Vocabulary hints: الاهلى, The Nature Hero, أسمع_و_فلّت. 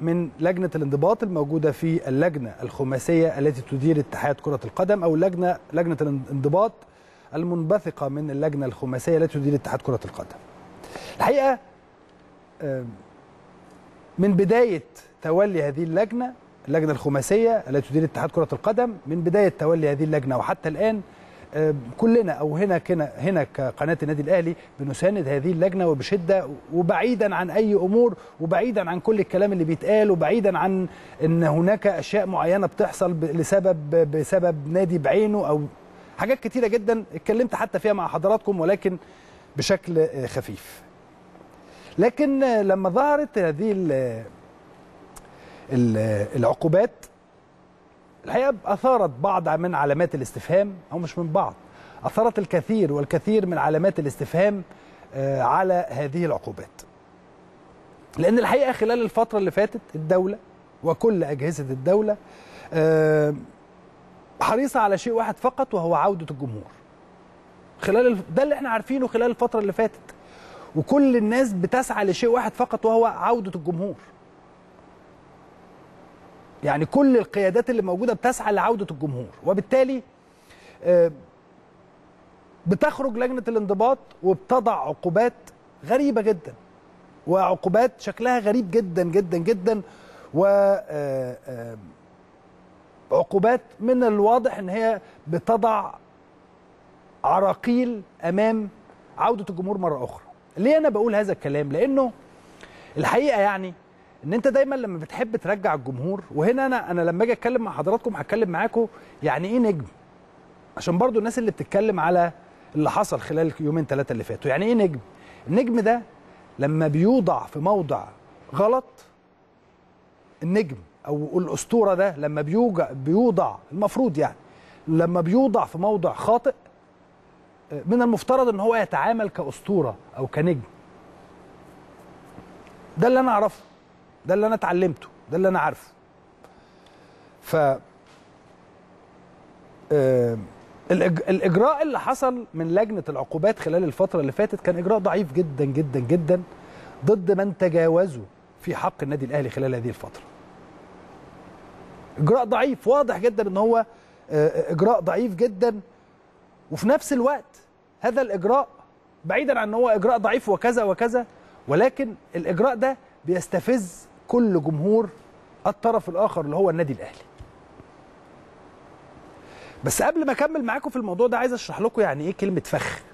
من لجنة الانضباط الموجودة في اللجنة الخماسية التي تدير اتحاد كرة القدم، أو لجنة الانضباط المنبثقة من اللجنة الخماسية التي تدير اتحاد كرة القدم. الحقيقة من بداية تولي هذه اللجنة الخماسية التي تدير اتحاد كرة القدم، من بداية تولي هذه اللجنة وحتى الآن كلنا أو هنا كقناة النادي الأهلي بنساند هذه اللجنة وبشدة، وبعيدا عن أي أمور، وبعيدا عن كل الكلام اللي بيتقال، وبعيدا عن أن هناك أشياء معينة بتحصل بسبب نادي بعينه أو حاجات كتيرة جدا اتكلمت حتى فيها مع حضراتكم ولكن بشكل خفيف. لكن لما ظهرت هذه العقوبات الحقيقة أثارت بعض من علامات الاستفهام، أو مش من بعض، أثارت الكثير والكثير من علامات الاستفهام على هذه العقوبات. لأن الحقيقة خلال الفترة اللي فاتت الدولة وكل أجهزة الدولة حريصة على شيء واحد فقط وهو عودة الجمهور. ده اللي احنا عارفينه خلال الفترة اللي فاتت، وكل الناس بتسعى لشيء واحد فقط وهو عودة الجمهور. يعني كل القيادات اللي موجودة بتسعى لعودة الجمهور، وبالتالي بتخرج لجنة الانضباط وبتضع عقوبات غريبة جدا، وعقوبات شكلها غريب جدا جدا جدا، وعقوبات من الواضح ان هي بتضع عراقيل امام عودة الجمهور مرة اخرى. ليه انا بقول هذا الكلام؟ لانه الحقيقة يعني ان انت دايما لما بتحب ترجع الجمهور، وهنا انا لما اجي اتكلم مع حضراتكم هتكلم معاكم يعني ايه نجم، عشان برضو الناس اللي بتتكلم على اللي حصل خلال يومين ثلاثه اللي فاتوا، يعني ايه نجم؟ النجم ده لما بيوضع في موضع غلط، النجم او الاسطوره ده لما بيوضع المفروض يعني لما بيوضع في موضع خاطئ من المفترض ان هو يتعامل كاسطوره او كنجم. ده اللي انا اعرفه، ده اللي أنا اتعلمته، ده اللي أنا عارفه. الإجراء اللي حصل من لجنة العقوبات خلال الفترة اللي فاتت كان إجراء ضعيف جدا جدا جدا ضد من تجاوزوا في حق النادي الأهلي خلال هذه الفترة. إجراء ضعيف، واضح جدا إن هو إجراء ضعيف جدا، وفي نفس الوقت هذا الإجراء بعيدا عن إن هو إجراء ضعيف وكذا وكذا، ولكن الإجراء ده بيستفز كل جمهور الطرف الآخر اللي هو النادي الأهلي. بس قبل ما أكمل معاكم في الموضوع ده عايز أشرح لكم يعني إيه كلمة فخ.